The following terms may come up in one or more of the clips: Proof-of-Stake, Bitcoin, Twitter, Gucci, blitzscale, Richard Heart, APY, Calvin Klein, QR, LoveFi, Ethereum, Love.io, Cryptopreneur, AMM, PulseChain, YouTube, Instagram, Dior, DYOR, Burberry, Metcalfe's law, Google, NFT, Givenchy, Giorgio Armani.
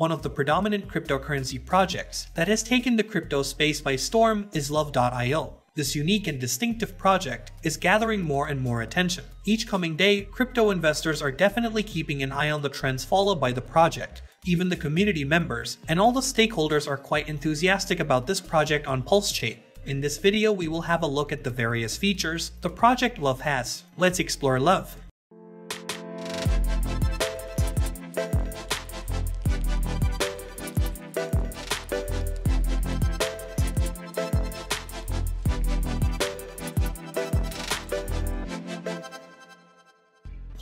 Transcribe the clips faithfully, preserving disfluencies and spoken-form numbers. One of the predominant cryptocurrency projects that has taken the crypto space by storm is Love dot i o. This unique and distinctive project is gathering more and more attention. Each coming day, crypto investors are definitely keeping an eye on the trends followed by the project. Even the community members and all the stakeholders are quite enthusiastic about this project on PulseChain. In this video, we will have a look at the various features the project Love has. Let's explore Love.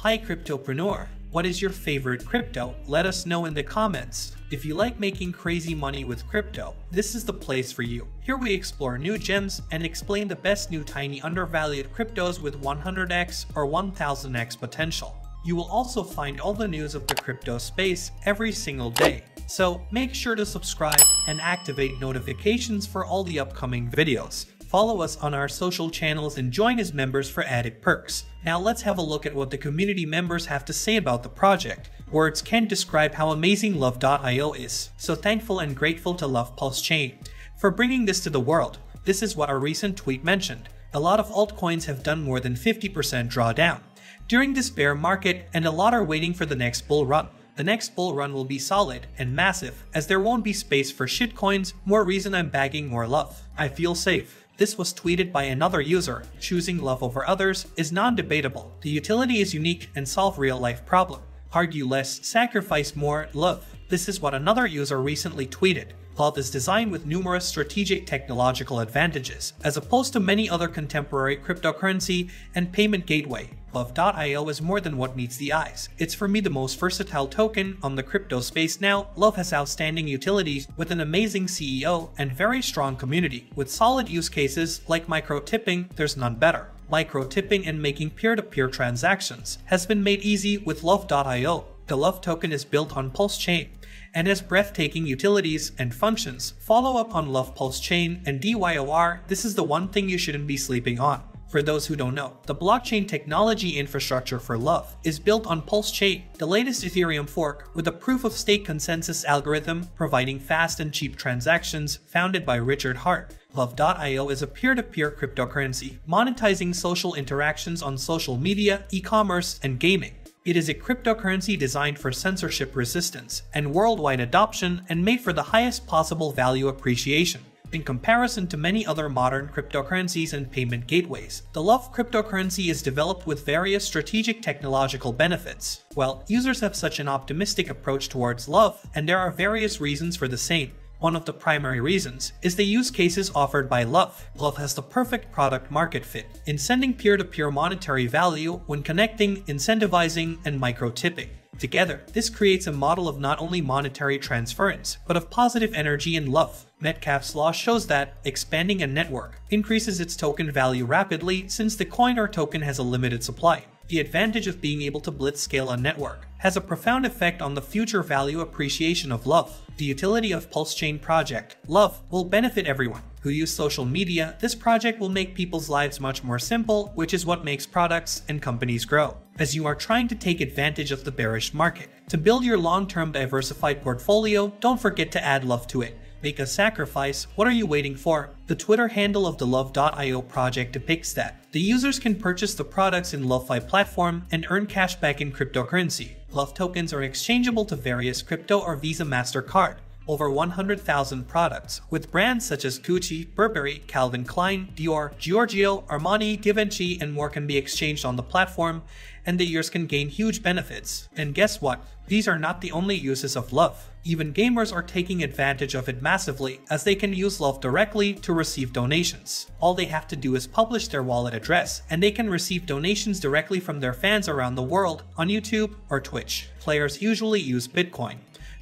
Hi Cryptopreneur, what is your favorite crypto? Let us know in the comments. If you like making crazy money with crypto, this is the place for you. Here we explore new gems and explain the best new tiny undervalued cryptos with one hundred x or one thousand x potential. You will also find all the news of the crypto space every single day. So make sure to subscribe and activate notifications for all the upcoming videos. Follow us on our social channels and join as members for added perks. Now let's have a look at what the community members have to say about the project. Words can't describe how amazing Love dot i o is. So thankful and grateful to Love PulseChain for bringing this to the world. This is what our recent tweet mentioned. A lot of altcoins have done more than fifty percent drawdown during this bear market, and a lot are waiting for the next bull run. The next bull run will be solid and massive, as there won't be space for shitcoins. More reason I'm bagging more Love. I feel safe. This was tweeted by another user. Choosing Love over others is non-debatable. The utility is unique and solve real-life problem. Argue less, sacrifice more, Love. This is what another user recently tweeted. Love is designed with numerous strategic technological advantages, as opposed to many other contemporary cryptocurrency and payment gateway. Love dot i o is more than what meets the eyes. It's for me the most versatile token on the crypto space now. Love has outstanding utilities with an amazing C E O and very strong community. With solid use cases like micro-tipping, there's none better. Micro-tipping and making peer-to-peer transactions has been made easy with Love dot i o. The Love token is built on PulseChain and has breathtaking utilities and functions. Follow up on Love PulseChain and D Y O R. This is the one thing you shouldn't be sleeping on. For those who don't know, the blockchain technology infrastructure for Love is built on PulseChain, the latest Ethereum fork with a proof-of-stake consensus algorithm providing fast and cheap transactions, founded by Richard Heart. Love dot i o is a peer-to-peer cryptocurrency, monetizing social interactions on social media, e-commerce, and gaming. It is a cryptocurrency designed for censorship resistance and worldwide adoption, and made for the highest possible value appreciation. In comparison to many other modern cryptocurrencies and payment gateways, the Love cryptocurrency is developed with various strategic technological benefits. Well, users have such an optimistic approach towards Love, and there are various reasons for the same. One of the primary reasons is the use cases offered by Love. Love has the perfect product market fit in sending peer-to-peer monetary value when connecting, incentivizing, and micro-tipping. Together, this creates a model of not only monetary transference, but of positive energy and love. Metcalfe's law shows that expanding a network increases its token value rapidly, since the coin or token has a limited supply. The advantage of being able to blitzscale a network has a profound effect on the future value appreciation of Love. The utility of PulseChain project Love will benefit everyone who use social media. This project will make people's lives much more simple, which is what makes products and companies grow. As you are trying to take advantage of the bearish market to build your long-term diversified portfolio, don't forget to add Love to it. Make a sacrifice. What are you waiting for? The Twitter handle of the Love dot i o project depicts that the users can purchase the products in LoveFi platform and earn cashback in cryptocurrency. Love tokens are exchangeable to various crypto or Visa MasterCard. Over one hundred thousand products with brands such as Gucci, Burberry, Calvin Klein, Dior, Giorgio, Armani, Givenchy, and more can be exchanged on the platform, and the users can gain huge benefits. And guess what? These are not the only uses of Love. Even gamers are taking advantage of it massively, as they can use Love directly to receive donations. All they have to do is publish their wallet address, and they can receive donations directly from their fans around the world on YouTube or Twitch. Players usually use Bitcoin,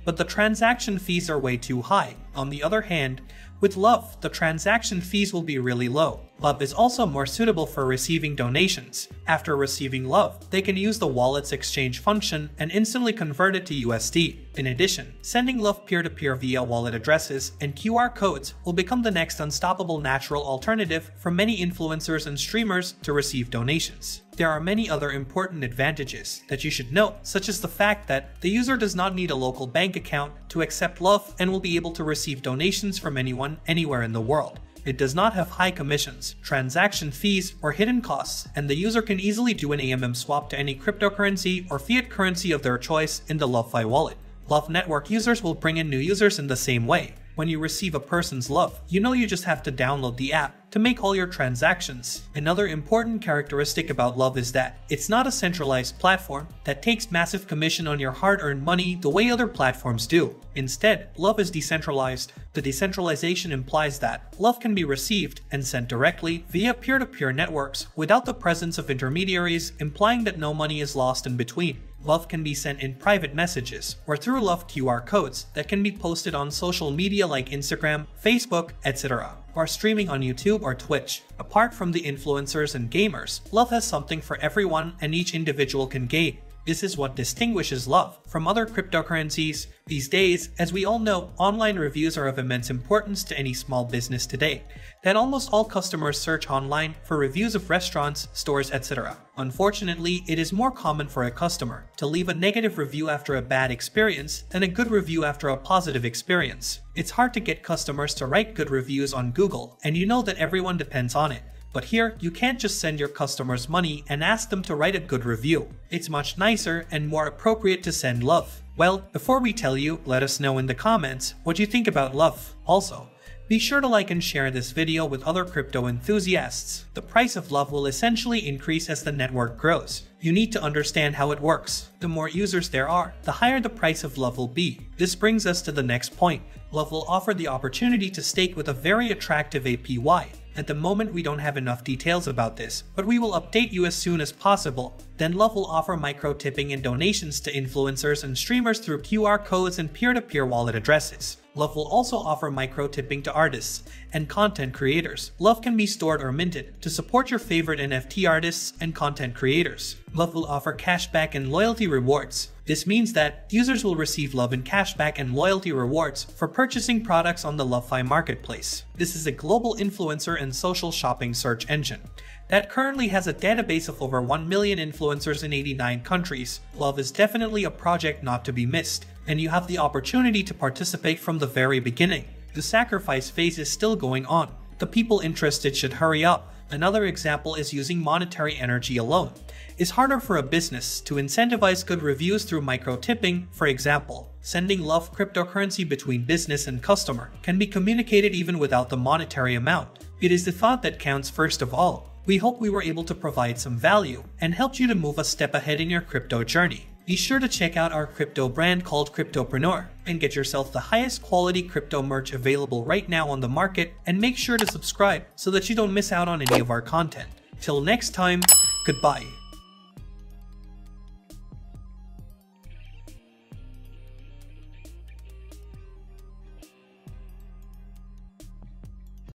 but the transaction fees are way too high. On the other hand, with Love, the transaction fees will be really low. Love is also more suitable for receiving donations. After receiving Love, they can use the wallet's exchange function and instantly convert it to U S D. In addition, sending Love peer-to-peer via wallet addresses and Q R codes will become the next unstoppable natural alternative for many influencers and streamers to receive donations. There are many other important advantages that you should note, such as the fact that the user does not need a local bank account to accept Love and will be able to receive donations from anyone, anywhere in the world. It does not have high commissions, transaction fees, or hidden costs, and the user can easily do an A M M swap to any cryptocurrency or fiat currency of their choice in the LoveFi wallet. Love Network users will bring in new users in the same way. When you receive a person's Love, you know you just have to download the app to make all your transactions. Another important characteristic about Love is that it's not a centralized platform that takes massive commission on your hard-earned money the way other platforms do. Instead, Love is decentralized. The decentralization implies that Love can be received and sent directly via peer-to-peer networks without the presence of intermediaries, implying that no money is lost in between. Love can be sent in private messages or through Love Q R codes that can be posted on social media like Instagram, Facebook, et cetera, or streaming on YouTube or Twitch. Apart from the influencers and gamers, Love has something for everyone and each individual can gain. This is what distinguishes Love from other cryptocurrencies. These days, as we all know, online reviews are of immense importance to any small business today, and almost all customers search online for reviews of restaurants, stores, et cetera. Unfortunately, it is more common for a customer to leave a negative review after a bad experience than a good review after a positive experience. It's hard to get customers to write good reviews on Google, and you know that everyone depends on it. But here, you can't just send your customers money and ask them to write a good review. It's much nicer and more appropriate to send Love. Well, before we tell you, let us know in the comments what you think about Love. Also, be sure to like and share this video with other crypto enthusiasts. The price of Love will essentially increase as the network grows. You need to understand how it works. The more users there are, the higher the price of Love will be. This brings us to the next point. Love will offer the opportunity to stake with a very attractive A P Y. At the moment, we don't have enough details about this, but we will update you as soon as possible. Then Love will offer micro-tipping and donations to influencers and streamers through Q R codes and peer-to-peer wallet addresses. Love will also offer micro-tipping to artists and content creators. Love can be stored or minted to support your favorite N F T artists and content creators. Love will offer cashback and loyalty rewards. This means that users will receive Love in cashback and loyalty rewards for purchasing products on the LoveFi marketplace. This is a global influencer and social shopping search engine that currently has a database of over one million influencers in eighty-nine countries. Love is definitely a project not to be missed, and you have the opportunity to participate from the very beginning. The sacrifice phase is still going on. The people interested should hurry up. Another example is using monetary energy alone. It's harder for a business to incentivize good reviews through micro-tipping, for example. Sending Love cryptocurrency between business and customer can be communicated even without the monetary amount. It is the thought that counts first of all. We hope we were able to provide some value and helped you to move a step ahead in your crypto journey. Be sure to check out our crypto brand called Cryptopreneur and get yourself the highest quality crypto merch available right now on the market, and make sure to subscribe so that you don't miss out on any of our content. Till next time, goodbye.